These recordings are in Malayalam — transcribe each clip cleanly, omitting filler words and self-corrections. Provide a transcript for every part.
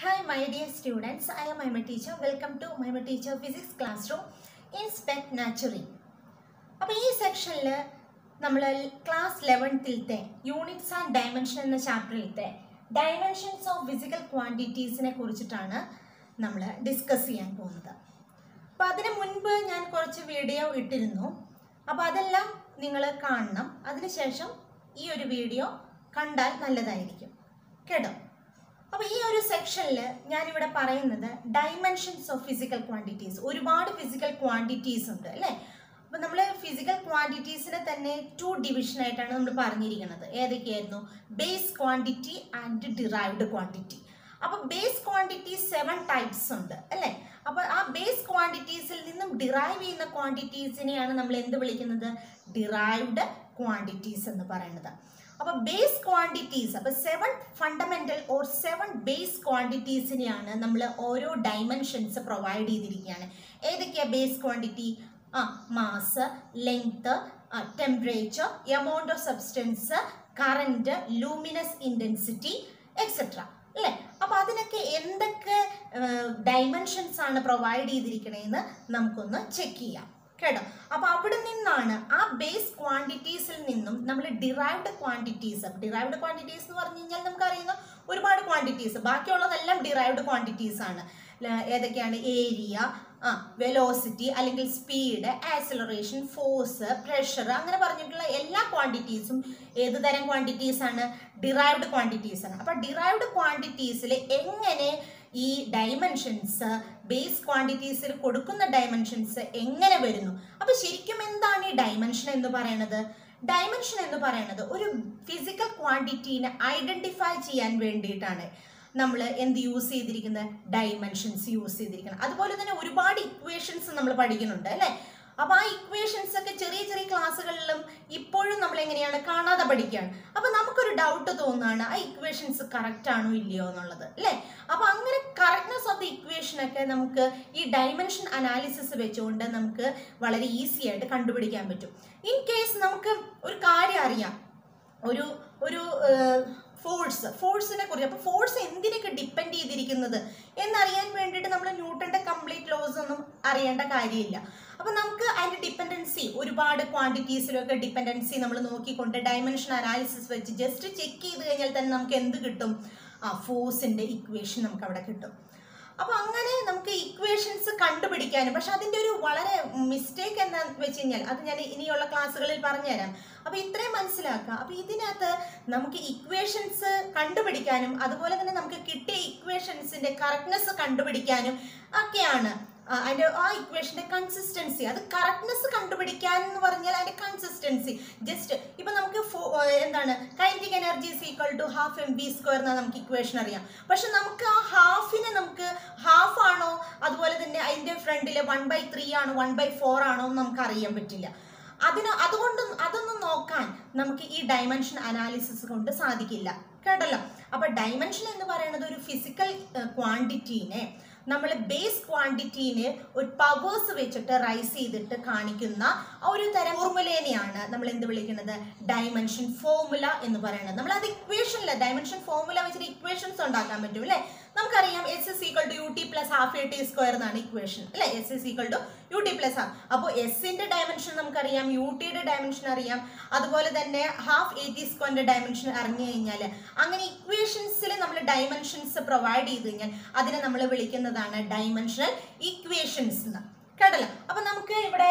Hi my dear students, I am Mahima teacher. Welcome to Mahima teacher physics classroom in Spec Nurturing. अब ये section ले नम्मला class 11 तिलते units and dimension ना chapter इलते dimensions of physical quantities ने कोरिचिटाना नम्मला discuss यान बोलता. पादने मुन्ब यान कोरिच video इटिलनो. अब आदल्ला निंगला काण्णम. आदने शेषम ये एक video कंडाल नल्ला दायिक्यो. केडो. अब ये सेक्शन या dimensions of physical quantities physical quantities अब नम्मल physical quantities two division base quantity and derived quantity अब बेस क्वांटिटी 7 टाइप्स अल्ले अब आ बेस क्वांटिटीज़ डिराइव चेय्युन्न क्वांटिटीज़ नम्मल एंत विलिक्कुन्नत डिराइव्ड क्वांटिटीज़ अब बेस क्वांटिटीज़ अब 7 फंडामेंटल और 7 बेस क्वांटिटीज़ नम्मल ओरो डायमेंशन्स प्रोवाइड चेय्तिरिक्कुन्नु base quantity mass length temperature amount of substance current luminous intensity etcetera अल्ले अब अदिनक्के एंतक्के डायमेंशन्स आण प्रोवाइड चेय्तिरिक्कुन्नതെന്ന് നമുക്കൊന്ന് ചെക്ക് ചെയ്യാം കേട്ടോ അപ്പോൾ അവിടെ നിന്നാണ് ആ ബേസ് ക്വാണ്ടിറ്റീസിൽ നിന്നും നമ്മൾ ഡിറൈവ്ഡ് ക്വാണ്ടിറ്റീസ് എന്ന് പറഞ്ഞു കഴിഞ്ഞാൽ നമുക്ക് അറിയുന്ന ഒരുപാട് ക്വാണ്ടിറ്റീസ് ബാക്കിയുള്ളതെല്ലാം ഡിറൈവ്ഡ് ക്വാണ്ടിറ്റീസ് ആണ് ഏതൊക്കെയാണ് ഏരിയ വെലോസിറ്റി അല്ലെങ്കിൽ സ്പീഡ് ആക്സിലറേഷൻ ഫോഴ്സ് പ്രഷർ അങ്ങനെ പറഞ്ഞിട്ടുള്ള എല്ലാ ക്വാണ്ടിറ്റീസും ഏതു തരം ക്വാണ്ടിറ്റീസ് ആണ് ഡിറൈവ്ഡ് ക്വാണ്ടിറ്റീസ് ആണ് അപ്പോൾ ഡിറൈവ്ഡ് ക്വാണ്ടിറ്റീസിൽ എങ്ങനെ ഈ ഡൈമെൻഷൻസ് ബേസ് ക്വാണ്ടിറ്റീസിൽ കൊടുക്കുന്ന ഡൈമെൻഷൻസ് എങ്ങനെ വരുന്നു അപ്പോൾ ശരിക്കും എന്താണ് ഈ ഡൈമെൻഷൻ എന്ന് പറയുന്നത് ഡൈമെൻഷൻ എന്ന് പറയുന്നത് ഒരു ഫിസിക്കൽ ക്വാണ്ടിറ്റീനെ ഐഡന്റിഫൈ ചെയ്യാൻ വേണ്ടിയിട്ടാണ് നമ്മൾ എന്ത് യൂസ് ചെയ്തിരിക്കുന്ന ഡൈമെൻഷൻസ് യൂസ് ചെയ്തിരിക്കണം അതുപോലെ തന്നെ ഒരുപാട് ഇക്വേഷൻസ് നമ്മൾ പഠിക്കുന്നുണ്ട് അല്ലേ अब आ इक्वेशन्स ओक्के चेरिय चेरिय क्लासुकलिलुम इप्पोഴും നമ്മൾ എങ്ങനെയാണ് കാണാതെ പഠിക്കാൻ അപ്പോൾ നമുക്ക് ഒരു ഡൗട്ട് തോന്നാണ് ആ ഇക്വേഷൻസ് കറക്റ്റ് ആണോ ഇല്ലയോ എന്നുള്ളത് അല്ലേ അപ്പോൾ അങ്ങനെ കറക്റ്റ്നെസ് ഓഫ് ദി ഇക്വേഷൻ ഒക്കെ നമുക്ക് ഈ ഡൈമെൻഷൻ അനാലിസിസ് വെച്ചുകൊണ്ട് നമുക്ക് വളരെ ഈസി ആയിട്ട് കണ്ടുപിടിക്കാൻ പറ്റും ഇൻ കേസ് നമുക്ക് ഒരു കാര്യം അറിയാം ഒരു ഒരു ഫോഴ്സ് ഫോഴ്സിനെ കുറിച്ച് അപ്പോൾ ഫോഴ്സ് എന്തിനൊക്കെ ഡിപ്പെൻഡ് ചെയ്തിരിക്കുന്നത് എന്ന് അറിയാൻ വേണ്ടിയിട്ട് നമ്മൾ ന്യൂട്ടന്റെ കംപ്ലീറ്റ് ലോസ് ഒന്നും അറിയേണ്ട കാര്യമില്ല അപ്പോൾ നമുക്ക് അതിന്റെ ഡിപെൻഡൻസി ഒരുപാട് ക്വാണ്ടിറ്റീസിലൊക്കെ ഡിപെൻഡൻസി നമ്മൾ നോക്കിക്കൊണ്ട് ഡൈമെൻഷൻ അനാലിസിസ് വെച്ച് ജസ്റ്റ് ചെക്ക് ചെയ്ത് കഴിഞ്ഞാൽ തന്നെ നമുക്ക് എന്ത് കിട്ടും ആ ഫോഴ്സിന്റെ ഇക്വേഷൻ നമുക്ക് അവിടെ കിട്ടും അപ്പോൾ അങ്ങനെ നമുക്ക് ഇക്വേഷൻസ് കണ്ടുപിടിക്കാനും പക്ഷെ അതിന്റെ ഒരു വളരെ മിസ്റ്റേക്ക് എന്താ വെച്ചാൽ അത് ഞാൻ ഇനിയുള്ള ക്ലാസ്സുകളിൽ പറഞ്ഞു തരാം അപ്പോൾ ഇത്രയും മനസ്സിലാക്കുക അപ്പോൾ ഇതിനകത്ത് നമുക്ക് ഇക്വേഷൻസ് കണ്ടുപിടിക്കാനും അതുപോലെ തന്നെ നമുക്ക് കിട്ടിയ ഇക്വേഷൻസിന്റെ കറക്റ്റ്നെസ് കണ്ടുപിടിക്കാനും ഒക്കെയാണ് അതിന്റെ ആ ഇക്വേഷന്റെ കൺസിസ്റ്റൻസി അത് കറക്റ്റ്നെസ് കണ്ടുപിടിക്കാൻ എന്ന് പറഞ്ഞാൽ അതിന്റെ കൺസിസ്റ്റൻസി ജസ്റ്റ് ഇപ്പോൾ നമുക്ക് എന്താണ് കൈനറ്റിക് എനർജി ½ mv² എന്നാണ് നമുക്ക് ഇക്വേഷൻ അറിയാം പക്ഷെ നമുക്ക് ആ ഹാഫിനെ നമുക്ക് ഹാഫ് ആണോ അതുപോലെ തന്നെ അതിന്റെ ഫ്രണ്ടിലെ 1/3 ആണോ 1/4 ആണോ എന്ന് നമുക്ക് അറിയാൻ പറ്റില്ല അതിനെ അതുകൊണ്ട് അതൊന്നും നോക്കാൻ നമുക്ക് ഈ ഡൈമെൻഷൻ അനാലിസിസ് കൊണ്ട് സാധിക്കില്ല കേട്ടല്ലോ അപ്പോൾ ഡൈമെൻഷൻ എന്ന് പറയുന്നത് ഒരു ഫിസിക്കൽ ക്വാണ്ടിറ്റീനെ നമ്മൾ ബേസ് ക്വാണ്ടിറ്റീനെ ഒരു പവേഴ്സ് വെച്ചിട്ട് റൈസ് ചെയ്തിട്ട് കാണിക്കുന്ന ഒരു തരം ഫോർമുലേനെയാണ് നമ്മൾ എന്ത് വിളിക്കുന്നത് ഡൈമെൻഷൻ ഫോർമുല എന്ന് പറയുന്നത് നമ്മൾ അത് ഇക്വേഷനിൽ ഡൈമെൻഷൻ ഫോർമുല വെച്ചിട്ട് ഇക്വേഷൻസ് ഉണ്ടാക്കാൻ പറ്റും അല്ലേ നമുക്കറിയാം s = ut + 12at² എന്നാണ് ഇക്വേഷൻ അല്ലേ s = ut + 12 അപ്പോൾ s ന്റെ ഡൈമെൻഷൻ നമുക്കറിയാം ut ന്റെ ഡൈമെൻഷൻ അറിയാം അതുപോലെ തന്നെ ½ at² ന്റെ ഡൈമെൻഷൻ അറിഞ്ഞു കഴിഞ്ഞാൽ അങ്ങനെ ഇക്വേഷൻസിൽ നമ്മൾ ഡൈമെൻഷൻസ് പ്രൊവൈഡ് ചെയ്തു കഴിഞ്ഞാൽ അതിനെ നമ്മൾ വിളിക്കുന്നതാണ് ഡൈമെൻഷണൽ ഇക്വേഷൻസ് എന്ന് കേട്ടല്ലോ അപ്പോൾ നമുക്ക് ഇവിടെ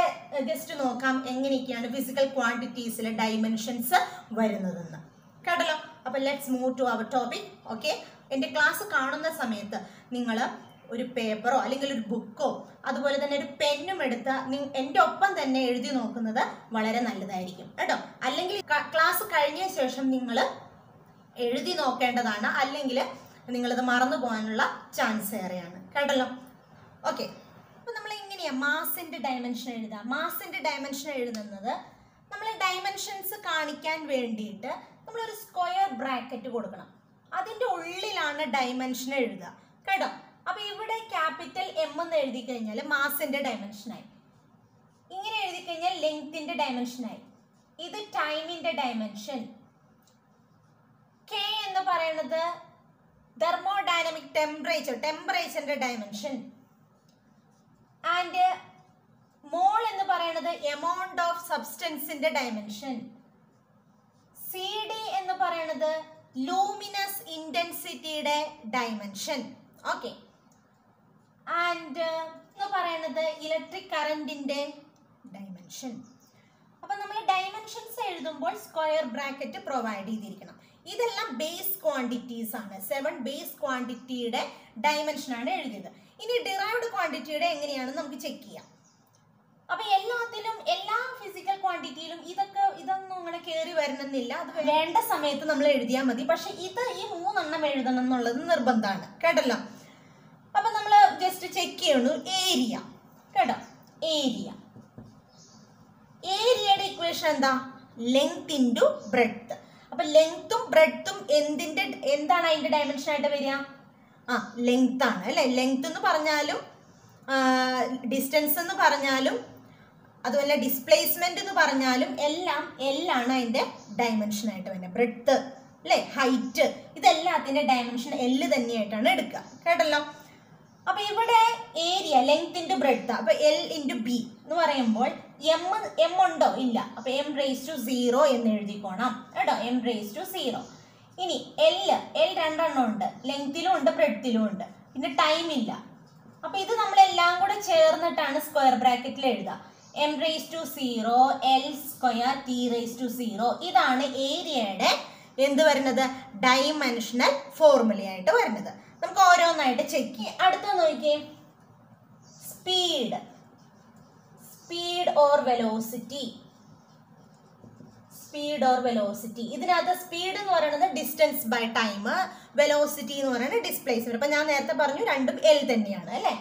ജസ്റ്റ് നോക്കാം എങ്ങനെയാണ് ഫിസിക്കൽ ക്വാണ്ടിറ്റീസിലെ ഡൈമെൻഷൻസ് വരുന്നതെന്ന് കേട്ടല്ലോ അപ്പോൾ let's move to our topic okay എൻ്റെ ക്ലാസ് കാണുന്ന സമയത്ത് നിങ്ങൾ ഒരു പേപ്പറോ അല്ലെങ്കിൽ ഒരു ബുക്കോ അതുപോലെ തന്നെ ഒരു പെന്നും എടുത്ത് എൻ്റെ ഒപ്പം തന്നെ എഴുതി നോക്കുന്നത് വളരെ നല്ലതായിരിക്കും കേട്ടോ അല്ലെങ്കിൽ ക്ലാസ് കഴിഞ്ഞ ശേഷം നിങ്ങൾ എഴുതി നോക്കേണ്ടതാണ് അല്ലെങ്കിൽ നിങ്ങൾ ഇത് മറന്നു പോകാനുള്ള ചാൻസ് ഏറെയാണ് കേട്ടല്ലോ ഓക്കേ അപ്പോൾ നമ്മൾ എങ്ങനെയാണ് മാസിന്റെ ഡൈമെൻഷൻ എഴുതാ മാസിന്റെ ഡൈമെൻഷൻ എഴുതുന്നത് നമ്മൾ ഡൈമെൻഷൻസ് കാണിക്കാൻ വേണ്ടിയിട്ട് നമ്മൾ ഒരു സ്ക്വയർ ബ്രാക്കറ്റ് കൊടുക്കണം അതിന്റെ ഉള്ളിലാണ് ഡൈമെൻഷൻ എഴുതുക കേട്ടോ അപ്പോൾ ഇവിടെ ക്യാപിറ്റൽ M എന്ന് എഴുതി കഴിഞ്ഞാൽ മാസിന്റെ ഡൈമെൻഷൻ ആയി ഇങ്ങനെ എഴുതി കഴിഞ്ഞാൽ ലെങ്ത്തിന്റെ ഡൈമെൻഷൻ ആയി ഇത് ടൈമിന്റെ ഡൈമെൻഷൻ K എന്ന് പറയുന്നത് thermodynamic temperature dimension. And mole ennu parayanathu amount of substance inde dimension. CD ennu parayanathu luminous intensity ide dimension. Okay. And ennu parayanathu electric current inde dimension. Appo nammal dimensions ezhuthumbol square bracket provide cheyidirikanam. ഇതെല്ലാം ബേസ് ക്വാണ്ടിറ്റീസ് ആണ്. 7 ബേസ് ക്വാണ്ടിറ്റിയുടെ ഡൈമെൻഷൻ ആണ് എഴുതിയത്. ഇനി ഡിറൈവ്ഡ് ക്വാണ്ടിറ്റിയുടെ എങ്ങനെയാണ് നമുക്ക് ചെക്ക് ചെയ്യാം. അപ്പോൾ എല്ലാത്തിലും എല്ലാ ഫിസിക്കൽ ക്വാണ്ടിറ്റിയിലും ഇതൊന്നും അങ്ങനെ കേറി വരണമെന്നില്ല. അത് വേണ്ട സമയത്ത് നമ്മൾ എഴുതിയാൽ മതി. പക്ഷേ ഈ മൂന്നെണ്ണം എഴുതണം എന്നുള്ളത് നിർബന്ധമാണ്. കേട്ടല്ലോ? അപ്പോൾ നമ്മൾ ജസ്റ്റ് ചെക്ക് ചെയ്യണു ഏരിയ. കേട്ടോ? ഏരിയയുടെ ഇക്വേഷൻ എന്താ? Length into breadth. അപ്പോൾ ലെങ്ത്തും ബ്രെഡ്ത്തും എന്താണ് അതിന്റെ ഡൈമെൻഷൻ ആയിട്ട് വരിക? ലെങ്ത് ആണ് അല്ലേ? ലെങ്ത് എന്ന് പറഞ്ഞാലും ഡിസ്റ്റൻസ് എന്ന് പറഞ്ഞാലും അതുപോലെ ഡിസ്പ്ലേസ്മെന്റ് എന്ന് പറഞ്ഞാലും എല്ലാം അതിന്റെ ഡൈമെൻഷൻ ആയിട്ട് വരുന്നത്. ബ്രെഡ്ത്ത് അല്ലേ, ഹൈറ്റ്, ഇതെല്ലാത്തിന്റെ ഡൈമെൻഷൻ എല്ല് തന്നെയായിട്ടാണ് എടുക്കുക. കേട്ടല്ലോ? അപ്പൊ ഇവിടെ ഏരിയ ലെങ്ത് ഇൻറ്റു ബ്രെഡ്ത്ത്. അപ്പൊ എൽ ഇൻറ്റു ബി എന്ന് പറയുമ്പോൾ എം ഉണ്ടോ? ഇല്ല. അപ്പൊ m⁴ എന്ന് എഴുതിക്കോണം. കേട്ടോ? m⁴ ഇനി എൽ രണ്ടെണ്ണം ഉണ്ട്, ലെങ്ത്തിലും ഉണ്ട് ബ്രെഡ്ത്തിലും ഉണ്ട്. പിന്നെ ടൈം ഇല്ല. അപ്പൊ ഇത് നമ്മൾ എല്ലാം കൂടെ ചേർന്നിട്ടാണ് സ്ക്വയർ ബ്രാക്കറ്റിൽ എഴുതുക. m⁴ l²t⁴ ഇതാണ് ഏരിയയുടെ എന്ത് വരുന്നത്? ഡൈമെൻഷണൽ ഫോർമുലയായിട്ട് വരുന്നത്. നമുക്ക് ഓരോന്നായിട്ട് ചെക്ക് ചെയ്യാം. അടുത്ത നോക്കിയേ, സ്പീഡ് ഓർ വെലോസിറ്റി. ഇതിനകത്ത് സ്പീഡ് എന്ന് പറയുന്നത് ഡിസ്റ്റൻസ് ബൈ ടൈം, വെലോസിറ്റി എന്ന് പറയുന്നത് ഡിസ്പ്ലേസ്മെന്റ്. അപ്പൊ ഞാൻ നേരത്തെ പറഞ്ഞു രണ്ടും എൽ തന്നെയാണ് അല്ലേ?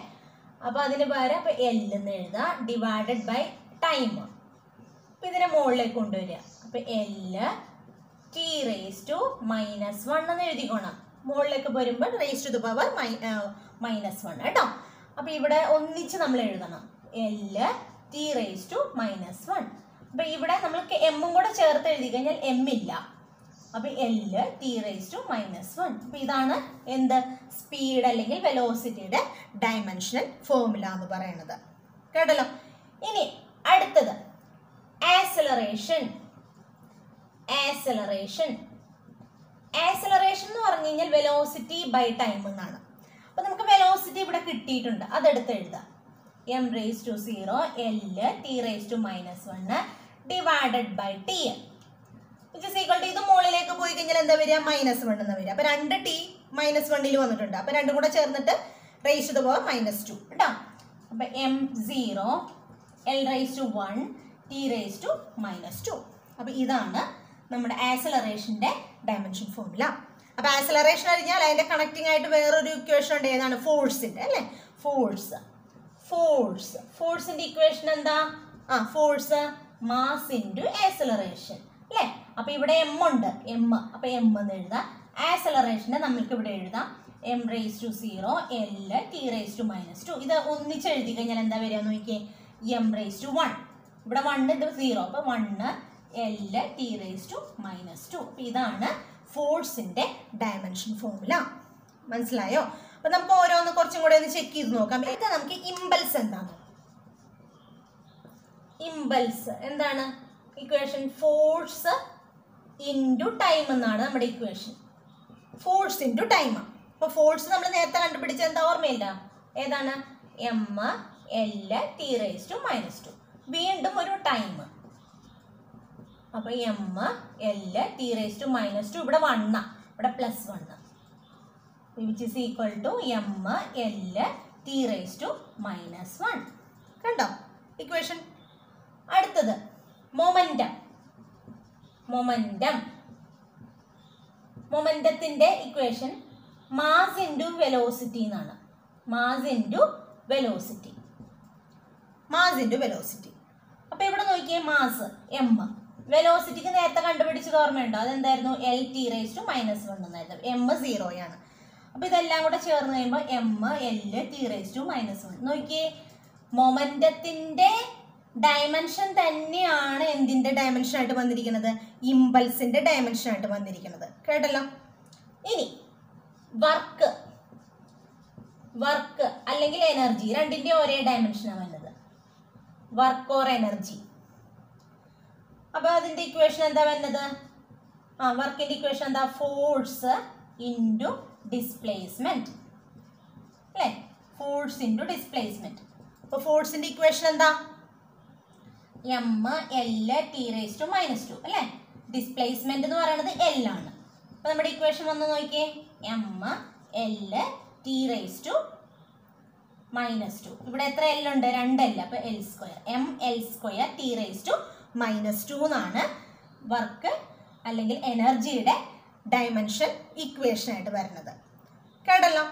അപ്പൊ അതിന് പകരം അപ്പൊ എൽ എന്ന് എഴുതുക ഡിവൈഡഡ് ബൈ ടൈം. അപ്പൊ ഇതിനെ മുകളിലേക്ക് കൊണ്ടുവരിക. അപ്പൊ l t⁻⁻¹ എന്ന് എഴുതിക്കോണം. മുകളിലേക്ക് വരുമ്പോൾ r⁻⁻1 കേട്ടോ? അപ്പൊ ഇവിടെ ഒന്നിച്ച് നമ്മൾ എഴുതണം l t⁻⁻1. അപ്പൊ ഇവിടെ നമ്മൾക്ക് എമ്മും കൂടെ ചേർത്ത് എഴുതി കഴിഞ്ഞാൽ എം ഇല്ല. അപ്പൊ l t⁻⁻1. അപ്പൊ ഇതാണ് എന്ത്? സ്പീഡ് അല്ലെങ്കിൽ വെലോസിറ്റിയുടെ ഡൈമെൻഷണൽ ഫോർമുല എന്ന് പറയുന്നത്. കേട്ടല്ലോ? ഇനി അടുത്തത് ആക്സിലറേഷൻ എന്ന് പറഞ്ഞു കഴിഞ്ഞാൽ വെലോസിറ്റി ബൈ ടൈം എന്നാണ്. അപ്പൊ നമുക്ക് വെലോസിറ്റി ഇവിടെ കിട്ടിയിട്ടുണ്ട്, അതെടുത്ത് എഴുതാം. m⁴ l t⁻⁻1 divided by t. ഇത് മുകളിലേക്ക് പോയി കഴിഞ്ഞാൽ എന്താ വരിക? -1 എന്ന് വരിക. അപ്പൊ 2t -1 വന്നിട്ടുണ്ട്. അപ്പൊ രണ്ടും കൂടെ ചേർന്നിട്ട് r⁻⁻2 കേട്ടോ? അപ്പൊ m⁴ l⁻⁻1 t⁻⁻2. അപ്പൊ ഇതാണ് നമ്മുടെ ആക്സിലറേഷന്റെ ഡൈമെൻഷൻ ഫോർമുല. അപ്പൊ ആക്സിലറേഷൻ അറിഞ്ഞാൽ അതിന്റെ കണക്റ്റിംഗ് ആയിട്ട് വേറൊരു ഇക്വേഷൻ ഉണ്ട്. ഏതാണ്? ഫോഴ്സിന്റെ അല്ലേ? ഫോഴ്സിന്റെ ഇക്വേഷൻ എന്താ? ഫോഴ്സ് മാസ് ഇൻറ്റു ആക്സിലറേഷൻ അല്ലേ? അപ്പൊ ഇവിടെ എം ഉണ്ട്, എം. അപ്പൊ എം എന്ന് എഴുതാം. ആക്സിലറേഷനെ നമ്മൾക്ക് ഇവിടെ എഴുതാം m⁴ l t⁻⁻2. ഇത് ഒന്നിച്ച് എഴുതി കഴിഞ്ഞാൽ എന്താ വരിക? നോക്കിയേ, m⁴ ഇവിടെ 1, ഇത് 0. അപ്പൊ 1 l t⁻⁻2. അപ്പൊ ഇതാണ് ഫോഴ്സിന്റെ ഡയമെൻഷൻ ഫോർമുല. മനസ്സിലായോ? അപ്പൊ നമുക്ക് ഓരോന്ന് കുറച്ചും കൂടെ ഒന്ന് ചെക്ക് ചെയ്ത് നോക്കാം. ഇത് നമുക്ക് ഇമ്പൾസ് എന്താണ്? ഇമ്പൾസ് എന്താണ്? ഇക്വേഷൻ ഫോഴ്സ് ഇൻറ്റു ടൈം എന്നാണ് നമ്മുടെ ഇക്വേഷൻ. Force into time. അപ്പൊ ഫോഴ്സ് നമ്മൾ നേരത്തെ കണ്ടുപിടിച്ച എന്താ? ഓർമ്മയില്ല? ഏതാണ്? m l t⁻⁻2. വീണ്ടും ഒരു ടൈം. അപ്പൊ m l t⁻⁻2 ഇവിടെ 1, ഇവിടെ +1, which is equal to m l t⁻⁻1. കണ്ടോ ഇക്വേഷൻ? അടുത്തത് മൊമെന്റത്തിന്റെ ഇക്വേഷൻ മാസ് ഇൻറ്റു വെലോസിറ്റി എന്നാണ്. Mass into velocity. അപ്പൊ ഇവിടെ നോക്കിയേ, മാസ് m, വെലോസിറ്റിക്ക് നേരത്തെ കണ്ടുപിടിച്ചത് ഓർമ്മയുണ്ടോ? അതെന്തായിരുന്നു? l t⁻⁻1 എന്നായിരുന്നു. m 0യാണ്. അപ്പൊ ഇതെല്ലാം കൂടെ ചേർന്ന് കഴിയുമ്പോൾ m l t⁻⁻1. നോക്കിയേ, മൊമെന്റത്തിന്റെ ഡയമെൻഷൻ തന്നെയാണ് എന്തിന്റെ ഡയമെൻഷൻ ആയിട്ട് വന്നിരിക്കുന്നത്? ഇമ്പൾസിന്റെ ഡയമെൻഷൻ ആയിട്ട് വന്നിരിക്കുന്നത്. കേട്ടല്ലോ? ഇനി വർക്ക് work അല്ലെങ്കിൽ energy രണ്ടിന്റെ ഒരേ dimension ആണ് വരുന്നത് work or energy अब അതിന്റെ equation എന്താ വരുന്നത് ആ work ന്റെ equation എന്താ force into displacement അല്ലേ force into displacement അപ്പോൾ force ന്റെ equation എന്താ m l t raised to -2 അല്ലേ displacement എന്ന് പറയുന്നത് l ആണ് അപ്പോൾ നമ്മുടെ equation വന്ന് നോക്കിയേ m l t raised to -2 ഇവിടെ എത്ര l ഉണ്ട് 2 l അപ്പോൾ l square m l square t raised to -2 എന്നാണ് വർക്ക് അല്ലെങ്കിൽ എനർജിയുടെ ഡൈമെൻഷൻ ഇക്വേഷൻ ആയിട്ട് വരുന്നത് കേട്ടല്ലോ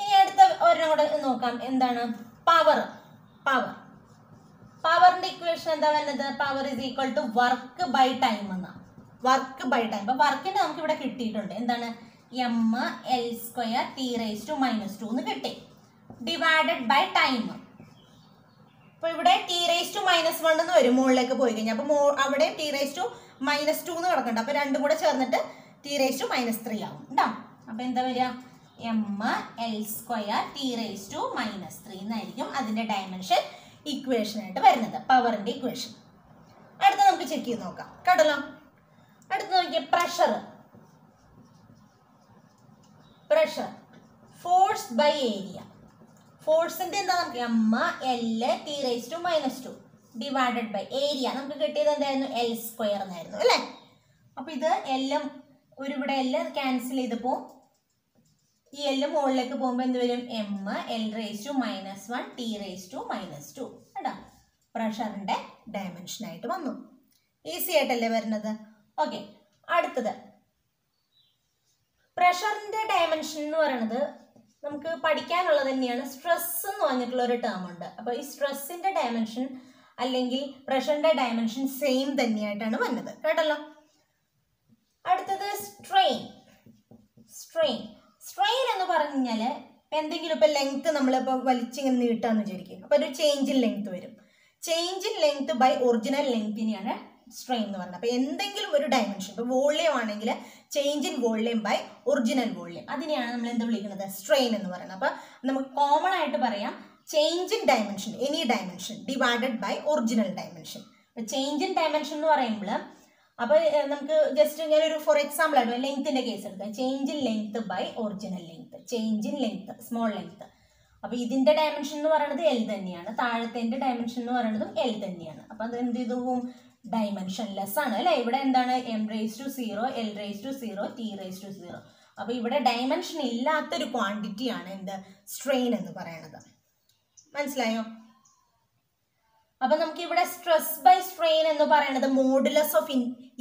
ഇനി അടുത്ത ഒരെണ്ണം കൂടെ നോക്കാം എന്താണ് പവർ പവർ പവറിന്റെ ഇക്വേഷൻ എന്താ വരുന്നത് power is equal to work by time എന്നാണ് വർക്ക് ബൈ ടൈം അപ്പോൾ വർക്കിന് നമുക്ക് ഇവിടെ കിട്ടിയിട്ടുണ്ട് എന്താണ് M L square T raise to minus 2 എന്ന് കിട്ടി ഡിവൈഡഡ് ബൈ ടൈം അപ്പോൾ ഇവിടെ ടി റൈസ് ടു -1 എന്ന് വരും മുകളിലേക്ക് പോയി കഴിഞ്ഞാൽ അപ്പോൾ അവിടെ ടി റൈസ് ടു -2 എന്ന് കിടക്കണ്ട അപ്പോൾ രണ്ടും കൂടെ ചേർന്നിട്ട് ടി റൈസ് ടു -3 ആവും ട്ടോ അപ്പോൾ എന്താ വരിക M L square T raise to -3 എന്നായിരിക്കും അതിന്റെ ഡൈമെൻഷൻ ഇക്വേഷൻ ആയിട്ട് വരുന്നത് പവറിന്റെ ഇക്വേഷൻ അടുത്ത നമുക്ക് ചെക്ക് ചെയ്ത് നോക്കാം കേട്ടല്ലോ അടുത്ത നോക്കിയ pressure pressure force by area ഫോഴ്സിന്റെ എന്താ നമുക്ക് M L T raise to -2 divided by area നമുക്ക് കിട്ടിയത് എന്തായിരുന്നു എൽ സ്ക്വയർ എന്നായിരുന്നു അല്ലേ അപ്പോൾ ഇത് എല്ലാം ഒരു ഇവിടെ എല്ലാം ക്യാൻസൽ ചെയ്തപ്പോൾ ഈ എല്ലാം മുകളിലേക്ക് പോകുമ്പോൾ എന്ത് വരും M L raise to -1 T raise to -2 കേട്ടോ പ്രഷറിന്റെ ഡയമെൻഷൻ ആയിട്ട് വന്നു ഈസി ആയിട്ടല്ലേ വരുന്നത് ഓക്കെ അടുത്തത് പ്രഷറിന്റെ ഡയമെൻഷൻ എന്ന് പറയുന്നത് നമുക്ക് പഠിക്കാനുള്ളത് തന്നെയാണ് സ്ട്രെസ് എന്ന് പറഞ്ഞിട്ടുള്ള ഒരു ടേം ഉണ്ട് അപ്പോൾ ഈ സ്ട്രെസ്സിന്റെ ഡയമെൻഷൻ അല്ലെങ്കിൽ പ്രഷറിന്റെ ഡയമെൻഷൻ സെയിം തന്നെയായിട്ടാണ് വന്നത് കേട്ടല്ലോ അടുത്തത് സ്ട്രെയിൻ സ്ട്രെയിൻ സ്ട്രെയിൻ എന്ന് പറഞ്ഞാൽ എന്തെങ്കിലും ഇപ്പോൾ ലെങ്ത് നമ്മളിപ്പോൾ വലിച്ചിങ്ങനെ നീട്ടാന്ന് വിചാരിക്കും അപ്പോൾ ഒരു ചേഞ്ച് ഇൻ ലെങ്ത് വരും change in length by original ലെങ്തിനെയാണ് സ്ട്രെയിൻ എന്ന് പറഞ്ഞത് അപ്പോൾ എന്തെങ്കിലും ഒരു ഡയമെൻഷൻ ഇപ്പോൾ വോളിയം ആണെങ്കിൽ change in volume by original volume അതിനെയാണ് നമ്മൾ എന്ത് വിളിക്കുന്നത് സ്ട്രെയിൻ എന്ന് പറയുന്നത് അപ്പോൾ നമുക്ക് കോമൺ ആയിട്ട് പറയാം change in dimension any dimension divided by original dimension അപ്പോൾ ചേഞ്ച് ഇൻ ഡയമെൻഷൻ എന്ന് പറയുമ്പോൾ അപ്പോൾ നമുക്ക് ജസ്റ്റ് ഞാനൊരു ഫോർ എക്സാമ്പിൾ ആയിട്ട് ലെങ്ത്തിന്റെ കേസ് എടുക്കാം change in length by original length change in length small length അപ്പോൾ ഇതിന്റെ ഡയമെൻഷൻ എന്ന് പറയുന്നത് എൽ തന്നെയാണ് താഴത്തേൻ്റെ ഡയമെൻഷൻ എന്ന് പറയുന്നതും എൽ തന്നെയാണ് അപ്പോൾ അത് എന്ത് ചെയ്തുപോകും ഡയമെൻഷൻലെസ് ആണ് അല്ലേ ഇവിടെ എന്താണ് M raise to 0 L raise to 0 T raise to 0 അപ്പോൾ ഇവിടെ ഡയമെൻഷൻ ഇല്ലാത്തൊരു ക്വാണ്ടിറ്റിയാണ് എന്ത് സ്ട്രെയിൻ എന്ന് പറയണത് മനസ്സിലായോ അപ്പോൾ നമുക്ക് ഇവിടെ സ്ട്രെസ് ബൈ സ്ട്രെയിൻ എന്ന് പറയുന്നത് മോഡുലസ് ഓഫ്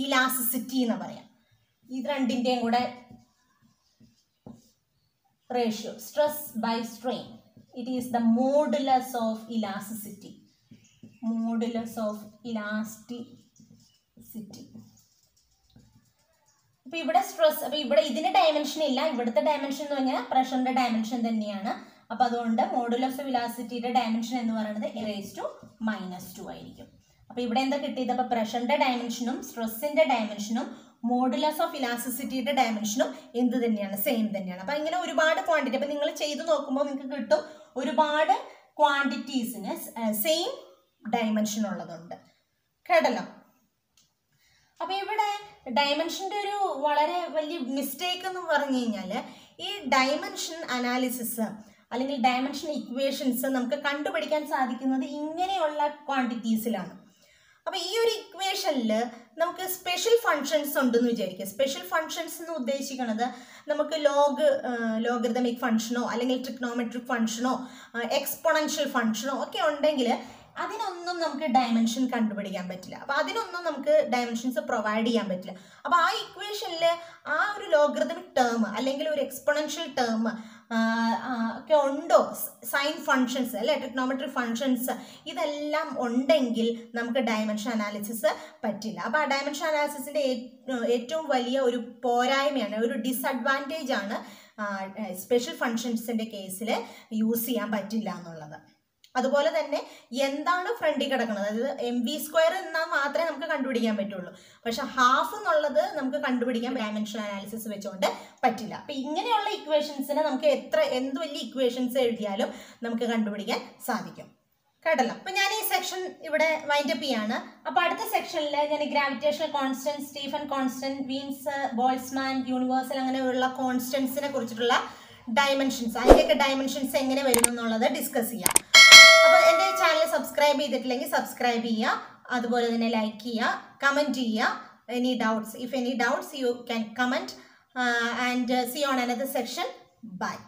ഇലാസ്റ്റിസിറ്റി എന്ന് പറയാം ഇത് രണ്ടിൻ്റെയും കൂടെ ratio stress by strain it is the modulus of elasticity modulus of elasticity അപ്പോൾ ഇവിടെ സ്ട്രെസ് അപ്പോൾ ഇവിടെ ഇതിന് ഡയമെൻഷൻ ഇല്ല ഇവിടുത്തെ ഡയമെൻഷൻ എന്ന് പറഞ്ഞാൽ പ്രഷറിൻ്റെ ഡയമെൻഷൻ തന്നെയാണ് അപ്പോൾ അതുകൊണ്ട് മോഡുലസ് ഓഫ് ഇലാസ്റ്റിസിറ്റിയുടെ ഡയമെൻഷൻ എന്ന് പറയുന്നത് റൈസ് ടു -2 ആയിരിക്കും അപ്പോൾ ഇവിടെ എന്താ കിട്ടിയത് അപ്പോൾ പ്രഷറിൻ്റെ ഡയമെൻഷനും സ്ട്രെസ്സിൻ്റെ ഡയമെൻഷനും മോഡുലസ് ഓഫ് ഇലാസ്റ്റിസിറ്റിയുടെ ഡയമെൻഷനും എന്ത് തന്നെയാണ് സെയിം തന്നെയാണ് അപ്പോൾ ഇങ്ങനെ ഒരുപാട് ക്വാണ്ടിറ്റി അപ്പോൾ നിങ്ങൾ ചെയ്ത് നോക്കുമ്പോൾ നിങ്ങൾക്ക് കിട്ടും ഒരുപാട് ക്വാണ്ടിറ്റീസിന് സെയിം ഡയമെൻഷൻ ഉള്ളതുണ്ട് കേട്ടല്ലോ അപ്പോൾ ഇവിടെ ഡയമെൻഷൻ്റെ ഒരു വളരെ വലിയ മിസ്റ്റേക്ക് എന്ന് പറഞ്ഞു കഴിഞ്ഞാൽ ഈ ഡയമെൻഷൻ അനാലിസിസ് അല്ലെങ്കിൽ ഡയമെൻഷൻ ഇക്വേഷൻസ് നമുക്ക് കണ്ടുപിടിക്കാൻ സാധിക്കുന്നത് ഇങ്ങനെയുള്ള ക്വാണ്ടിറ്റീസിലാണ് അപ്പോൾ ഈ ഒരു ഇക്വേഷനിൽ നമുക്ക് സ്പെഷ്യൽ ഫങ്ഷൻസ് ഉണ്ടെന്ന് വിചാരിക്കുക സ്പെഷ്യൽ ഫങ്ഷൻസ് എന്ന് ഉദ്ദേശിക്കുന്നത് നമുക്ക് ലോഗരിഥമിക് ഫങ്ഷനോ അല്ലെങ്കിൽ ട്രിഗണോമെട്രിക് ഫങ്ഷനോ എക്സ്പോണൻഷ്യൽ ഫങ്ഷനോ ഒക്കെ ഉണ്ടെങ്കിൽ അതിനൊന്നും നമുക്ക് ഡയമെൻഷൻ കണ്ടുപിടിക്കാൻ പറ്റില്ല അപ്പോൾ അതിനൊന്നും നമുക്ക് ഡയമെൻഷൻസ് പ്രൊവൈഡ് ചെയ്യാൻ പറ്റില്ല അപ്പോൾ ആ ഇക്വേഷനിൽ ആ ഒരു ലോഗരിഥമിക് ടേം അല്ലെങ്കിൽ ഒരു എക്സ്പോണൻഷ്യൽ ടേം ഒക്കെ ഉണ്ടോ സൈൻ ഫങ്ഷൻസ് അല്ലെ ട്രിഗണോമെട്രി ഫങ്ഷൻസ് ഇതെല്ലാം ഉണ്ടെങ്കിൽ നമുക്ക് ഡയമെൻഷൻ അനാലിസിസ് പറ്റില്ല അപ്പോൾ ആ ഡയമെൻഷൻ അനാലിസിസിൻ്റെ ഏറ്റവും വലിയ ഒരു പോരായ്മയാണ് ഒരു ഡിസഡ്വാൻറ്റേജ് ആണ് സ്പെഷ്യൽ ഫങ്ഷൻസിൻ്റെ കേസിൽ യൂസ് ചെയ്യാൻ പറ്റില്ല എന്നുള്ളത് അതുപോലെ തന്നെ എന്താണ് ഫ്രണ്ടിൽ കിടക്കുന്നത്, അതായത് mv² എന്നാൽ മാത്രമേ നമുക്ക് കണ്ടുപിടിക്കാൻ പറ്റുള്ളൂ. പക്ഷെ ഹാഫ് എന്നുള്ളത് നമുക്ക് കണ്ടുപിടിക്കാൻ ഡയമെൻഷൻ അനാലിസിസ് വെച്ചുകൊണ്ട് പറ്റില്ല. അപ്പം ഇങ്ങനെയുള്ള ഇക്വേഷൻസിനെ നമുക്ക് എന്ത് വലിയ ഇക്വേഷൻസ് എഴുതിയാലും നമുക്ക് കണ്ടുപിടിക്കാൻ സാധിക്കും. കേട്ടല്ലോ. അപ്പം ഞാൻ ഈ സെക്ഷൻ ഇവിടെ വൈൻഡപ്പ് ചെയ്യാണ്. അപ്പോൾ അടുത്ത സെക്ഷനിൽ ഞാൻ gravitational constant, Stephen constant, Wien's, Boltzmann universal അങ്ങനെയുള്ള കോൺസ്റ്റന്റ്സിനെ കുറിച്ചിട്ടുള്ള ഡയമെൻഷൻസ്, അതിൻ്റെയൊക്കെ ഡയമെൻഷൻസ് എങ്ങനെ വരും എന്നുള്ളത് ഡിസ്കസ് ചെയ്യാം. അപ്പോൾ എൻ്റെ ചാനൽ സബ്സ്ക്രൈബ് ചെയ്തിട്ടില്ലെങ്കിൽ സബ്സ്ക്രൈബ് ചെയ്യുക, അതുപോലെ തന്നെ ലൈക്ക് ചെയ്യുക, കമൻറ്റ് ചെയ്യുക. Any doubts, if any doubts you can comment and see on another section. By.